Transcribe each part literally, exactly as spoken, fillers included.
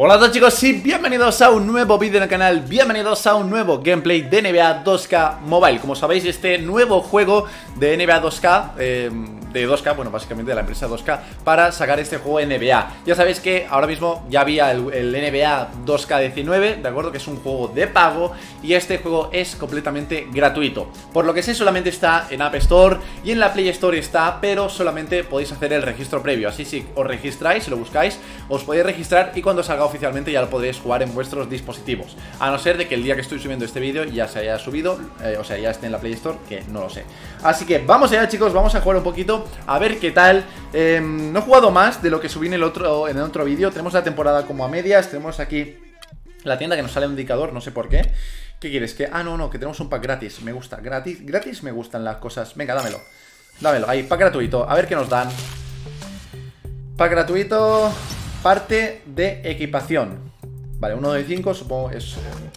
Hola a todos, chicos, y bienvenidos a un nuevo vídeo en el canal, bienvenidos a un nuevo gameplay de N B A dos K Mobile. Como sabéis, este nuevo juego de N B A dos K, eh, de dos K, bueno, básicamente de la empresa dos K, para sacar este juego N B A. Ya sabéis que ahora mismo ya había el, el N B A dos K diecinueve, de acuerdo, que es un juego de pago, y este juego es completamente gratuito. Por lo que sé, solamente está en App Store y en la Play Store está, pero solamente podéis hacer el registro previo. Así, si os registráis, si lo buscáis, os podéis registrar y cuando salga oficialmente ya lo podréis jugar en vuestros dispositivos, a no ser de que el día que estoy subiendo este vídeo ya se haya subido, eh, o sea, ya esté en la Play Store, que no lo sé. Así que vamos allá, chicos, vamos a jugar un poquito, a ver qué tal. eh, No he jugado más de lo que subí en el otro, en el otro vídeo. Tenemos la temporada como a medias, tenemos aquí la tienda que nos sale un indicador, no sé por qué. ¿Qué quieres? Que Ah, no, no, que tenemos un pack gratis, me gusta, gratis, gratis me gustan las cosas. Venga, dámelo, dámelo, ahí, pack gratuito, a ver qué nos dan. Pack gratuito... Parte de equipación. Vale, uno de cinco, supongo es,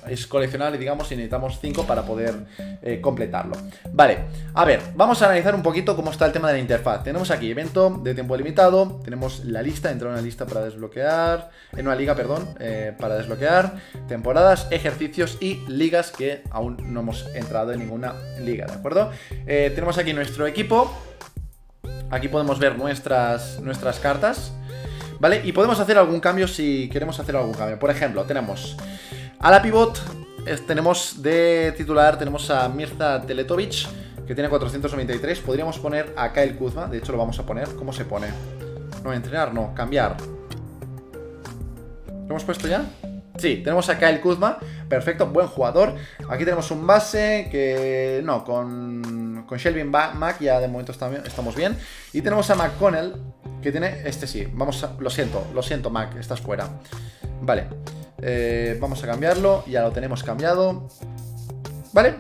es coleccionable, digamos, y necesitamos cinco para poder eh, completarlo. Vale, a ver, vamos a analizar un poquito cómo está el tema de la interfaz. Tenemos aquí evento de tiempo limitado, tenemos la lista, entrar en una lista para desbloquear, en una liga, perdón, eh, para desbloquear, temporadas, ejercicios y ligas, que aún no hemos entrado en ninguna liga, ¿de acuerdo? Eh, tenemos aquí nuestro equipo, aquí podemos ver nuestras, nuestras cartas, ¿vale? Y podemos hacer algún cambio si queremos hacer algún cambio. Por ejemplo, tenemos a la pivot, tenemos de titular, tenemos a Mirza Teletovic, que tiene cuatrocientos noventa y tres. Podríamos poner a Kyle Kuzma, de hecho lo vamos a poner. ¿Cómo se pone? No, entrenar, no, cambiar. ¿Lo hemos puesto ya? Sí, tenemos a Kyle Kuzma, perfecto, buen jugador. Aquí tenemos un base que... No, con, con Shelvin Mack ya de momento estamos bien. Y tenemos a McConnell, que tiene... Este sí, vamos a... Lo siento, lo siento, Mac, estás fuera. Vale, eh, vamos a cambiarlo. Ya lo tenemos cambiado. Vale.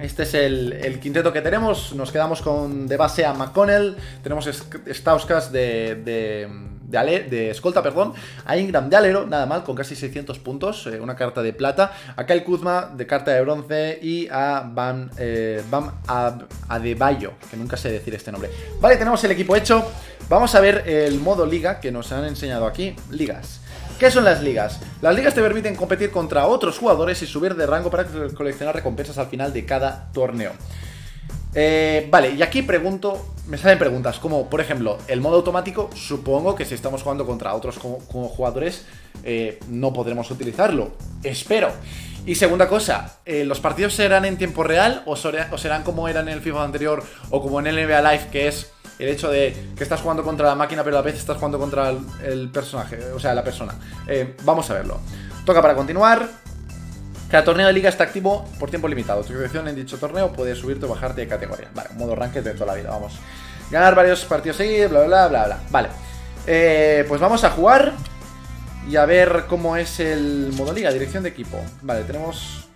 Este es el, el quinteto que tenemos. Nos quedamos con de base a McConnell. Tenemos Stauskas de... de De, ale, de escolta, perdón, a Ingram de alero, nada mal, con casi seiscientos puntos, eh, una carta de plata, a Kyle Kuzma de carta de bronce y a Bam, eh, Bam Adebayo, que nunca sé decir este nombre. Vale, tenemos el equipo hecho, vamos a ver el modo liga que nos han enseñado aquí, ligas. ¿Qué son las ligas? Las ligas te permiten competir contra otros jugadores y subir de rango para coleccionar recompensas al final de cada torneo. Eh, vale, y aquí pregunto, me salen preguntas como, por ejemplo, el modo automático. Supongo que si estamos jugando contra otros como, como jugadores, eh, no podremos utilizarlo, espero. Y segunda cosa, eh, ¿los partidos serán en tiempo real o, sobre, o serán como eran en el FIFA anterior o como en el N B A Live, que es el hecho de que estás jugando contra la máquina pero a la vez estás jugando contra el, el personaje, o sea, la persona? Eh, vamos a verlo. Toca para continuar. Cada torneo de liga está activo por tiempo limitado. Tu inscripción en dicho torneo puede subirte o bajarte de categoría. Vale, modo ranked de toda la vida, vamos. Ganar varios partidos seguidos, bla, bla, bla, bla. Vale, eh, pues vamos a jugar y a ver cómo es el modo liga, dirección de equipo. Vale, tenemos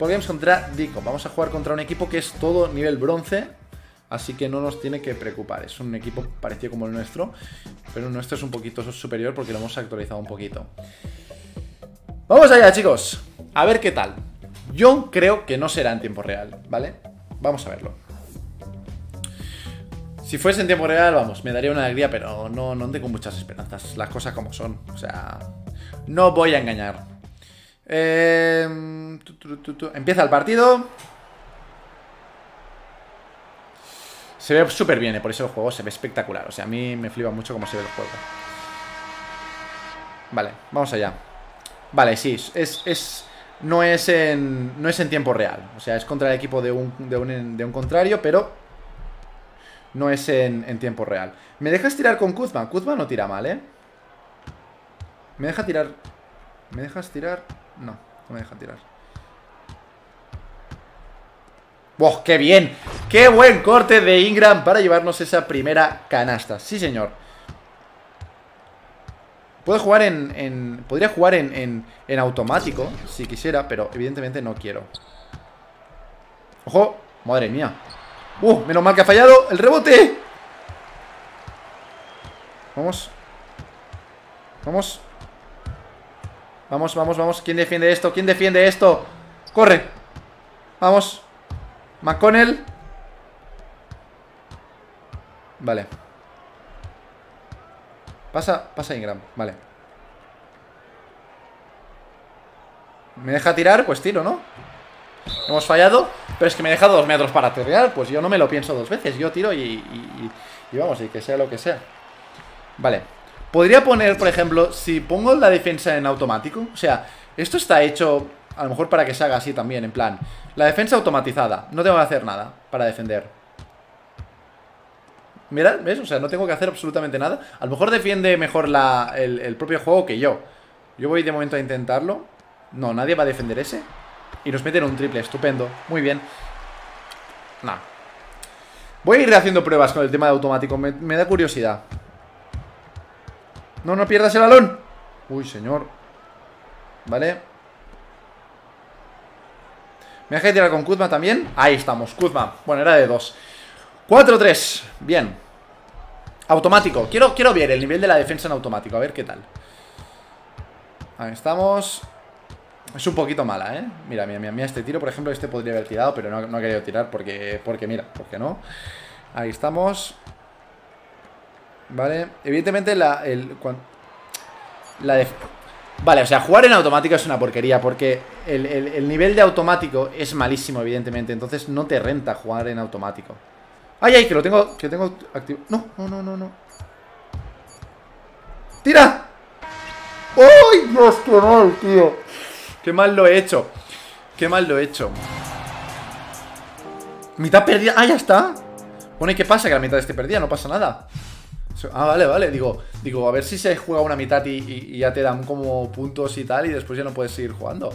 Pogames contra Dico. Vamos a jugar contra un equipo que es todo nivel bronce, así que no nos tiene que preocupar. Es un equipo parecido como el nuestro, pero el nuestro es un poquito superior porque lo hemos actualizado un poquito. Vamos allá, chicos, a ver qué tal. Yo creo que no será en tiempo real, ¿vale? Vamos a verlo. Si fuese en tiempo real, vamos, me daría una alegría, pero no, no tengo muchas esperanzas. Las cosas como son, o sea, no voy a engañar. eh, tu, tu, tu, tu. Empieza el partido. Se ve súper bien, ¿eh? Por eso el juego se ve espectacular. O sea, a mí me flipa mucho cómo se ve el juego. Vale, vamos allá. Vale, sí, es, es, no, es en, no es en tiempo real. O sea, es contra el equipo de un, de un, de un contrario, pero no es en, en tiempo real. ¿Me dejas tirar con Kuzma? Kuzma no tira mal, ¿eh? ¿Me deja tirar? ¿Me dejas tirar? No, no me deja tirar. ¡Wow! ¡Qué bien! ¡Qué buen corte de Ingram para llevarnos esa primera canasta! Sí, señor. Puedo jugar en, en... Podría jugar en, en, en automático si quisiera, pero evidentemente no quiero. ¡Ojo! ¡Madre mía! ¡Uh! Menos mal que ha fallado el rebote. Vamos. Vamos. Vamos, vamos, vamos. ¿Quién defiende esto? ¿Quién defiende esto? ¡Corre! Vamos. McConnell. Vale. Pasa, pasa Ingram, vale. Me deja tirar, pues tiro, ¿no? Hemos fallado, pero es que me he dejado dos metros para tirar. Pues yo no me lo pienso dos veces. Yo tiro y, y, y, y vamos, y que sea lo que sea. Vale. Podría poner, por ejemplo, si pongo la defensa en automático. O sea, esto está hecho a lo mejor para que se haga así también, en plan la defensa automatizada, no tengo que hacer nada para defender. Mirad, ¿ves? O sea, no tengo que hacer absolutamente nada. A lo mejor defiende mejor la, el, el propio juego que yo. Yo voy de momento a intentarlo. No, nadie va a defender ese. Y nos meten un triple, estupendo, muy bien. Nah. Voy a ir haciendo pruebas con el tema de automático. Me, me da curiosidad. No, no pierdas el balón. Uy, señor. Vale. Me deja tirar con Kuzma también. Ahí estamos, Kuzma, bueno, era de dos. Cuatro tres, bien. Automático, quiero, quiero ver el nivel de la defensa en automático, a ver qué tal. Ahí estamos. Es un poquito mala, ¿eh? Mira, mira, mira, este tiro, por ejemplo, este podría haber tirado, pero no, no ha querido tirar porque, porque, mira, porque no. Ahí estamos. Vale, evidentemente la... El, cuando, la def vale, o sea, jugar en automático es una porquería porque el, el, el nivel de automático es malísimo, evidentemente. Entonces no te renta jugar en automático. ¡Ay, ay! Que lo tengo, que lo tengo activo. No, no, no, no, no. ¡Tira! ¡Ay! Dios, qué mal, tío. Qué mal lo he hecho. Qué mal lo he hecho. Mitad perdida. ¡Ah, ya está! Bueno, ¿y qué pasa? Que la mitad esté perdida, no pasa nada. Ah, vale, vale. Digo, digo, a ver si se juega una mitad y, y, y ya te dan como puntos y tal, y después ya no puedes seguir jugando.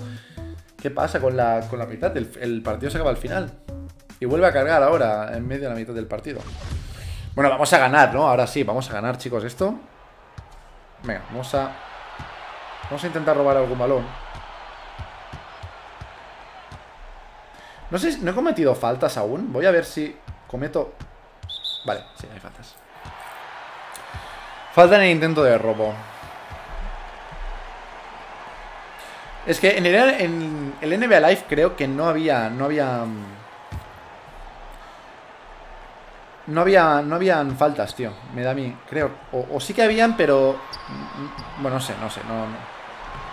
¿Qué pasa con la, con la mitad? El, el partido se acaba al final. Y vuelve a cargar ahora, en medio de la mitad del partido. Bueno, vamos a ganar, ¿no? Ahora sí, vamos a ganar, chicos, esto. Venga, vamos a... Vamos a intentar robar algún balón. No sé si... No he cometido faltas aún. Voy a ver si cometo... Vale, sí, hay faltas. Falta en el intento de robo. Es que en el, en el N B A Live creo que no había. No había. No había. No habían faltas, tío. Me da a mí, creo. O, o sí que habían, pero. Bueno, no sé, no sé. No, no.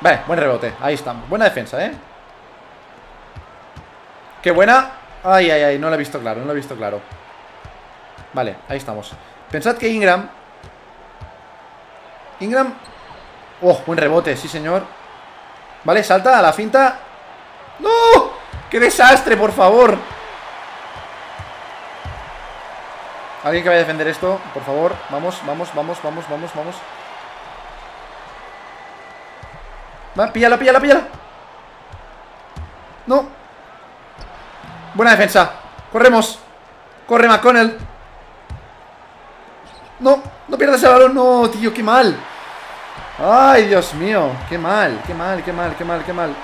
Vale, buen rebote. Ahí estamos. Buena defensa, ¿eh? ¡Qué buena! Ay, ay, ay. No lo he visto claro, no lo he visto claro. Vale, ahí estamos. Pensad que Ingram. Ingram. Oh, buen rebote, sí señor. Vale, salta a la finta. ¡No! ¡Qué desastre, por favor! Alguien que vaya a defender esto, por favor. Vamos, vamos, vamos, vamos, vamos, vamos. Va, píllala, píllala, píllala. No. Buena defensa. Corremos. Corre McConnell. No, no pierdas el balón, no, tío, qué mal. Ay, Dios mío, qué mal, qué mal, qué mal, qué mal, qué mal.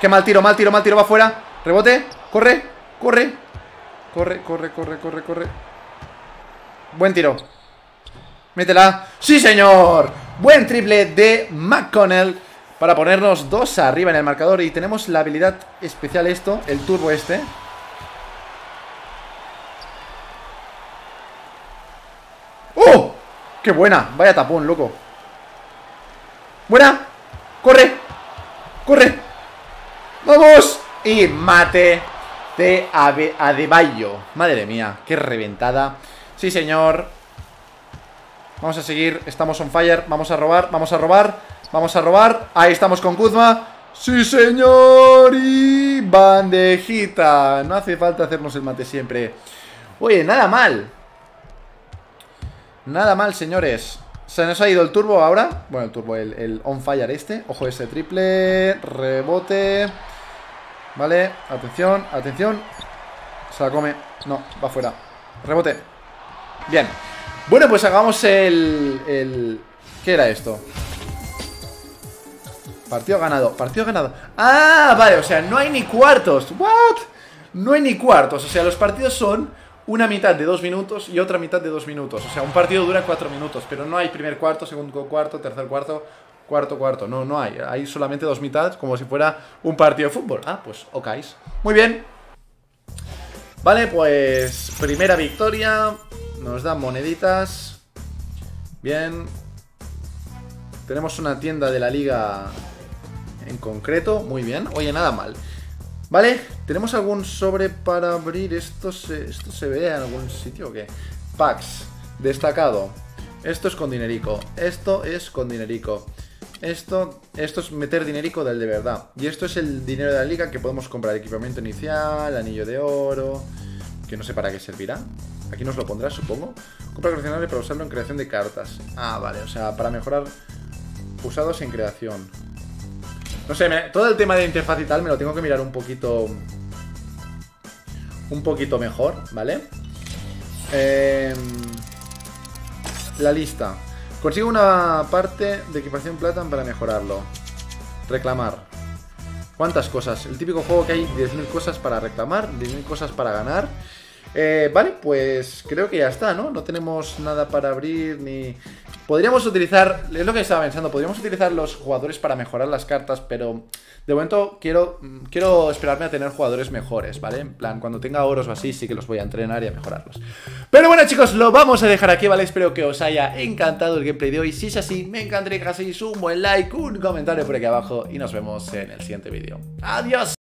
Qué mal tiro, mal tiro, mal tiro, va fuera. Rebote, corre, corre. Corre, corre, corre, corre, corre. Buen tiro. Métela, sí señor. Buen triple de McConnell para ponernos dos arriba en el marcador. Y tenemos la habilidad especial esto, el turbo este. ¡Qué buena! Vaya tapón, loco. ¡Buena! ¡Corre! ¡Corre! ¡Vamos! Y mate de Adebayo. Madre mía, qué reventada. Sí, señor. Vamos a seguir. Estamos on fire. Vamos a robar, vamos a robar. Vamos a robar. Ahí estamos con Kuzma. ¡Sí, señor! Y bandejita. No hace falta hacernos el mate siempre. Oye, nada mal. Nada mal, señores. Se nos ha ido el turbo ahora. Bueno, el turbo, el, el on fire este. Ojo ese triple, rebote. Vale, atención, atención. Se la come, no, va fuera. Rebote, bien. Bueno, pues hagamos el, el... ¿Qué era esto? Partido ganado, partido ganado. Ah, vale, o sea, no hay ni cuartos. What? No hay ni cuartos, o sea, los partidos son una mitad de dos minutos y otra mitad de dos minutos. O sea, un partido dura cuatro minutos, pero no hay primer cuarto, segundo cuarto, tercer cuarto, cuarto cuarto. No, no hay. Hay solamente dos mitades, como si fuera un partido de fútbol. Ah, pues ok. Muy bien. Vale, pues primera victoria. Nos dan moneditas. Bien. Tenemos una tienda de la liga en concreto. Muy bien. Oye, nada mal. Vale, ¿tenemos algún sobre para abrir? ¿Esto se, esto se ve en algún sitio o qué? Packs. Destacado. Esto es con dinerico. Esto es con dinerico. Esto, esto es meter dinerico del de verdad. Y esto es el dinero de la liga que podemos comprar. Equipamiento inicial, anillo de oro... Que no sé para qué servirá. Aquí nos lo pondrá, supongo. Compra coleccionable para usarlo en creación de cartas. Ah, vale, o sea, para mejorar usados en creación. No sé, me, todo el tema de interfaz y tal me lo tengo que mirar un poquito... Un poquito mejor, ¿vale? Eh, la lista. Consigo una parte de equipación plata para mejorarlo. Reclamar. ¿Cuántas cosas? El típico juego que hay diez mil cosas para reclamar, diez mil cosas para ganar. Eh, vale, pues creo que ya está, ¿no? No tenemos nada para abrir ni... Podríamos utilizar... Es lo que estaba pensando. Podríamos utilizar los jugadores para mejorar las cartas, pero... De momento quiero, quiero esperarme a tener jugadores mejores, ¿vale? En plan, cuando tenga oros o así, sí que los voy a entrenar y a mejorarlos. Pero bueno, chicos, lo vamos a dejar aquí, ¿vale? Espero que os haya encantado el gameplay de hoy. Si es así, me encantaría que hagáis un buen like, un comentario por aquí abajo y nos vemos en el siguiente vídeo. ¡Adiós!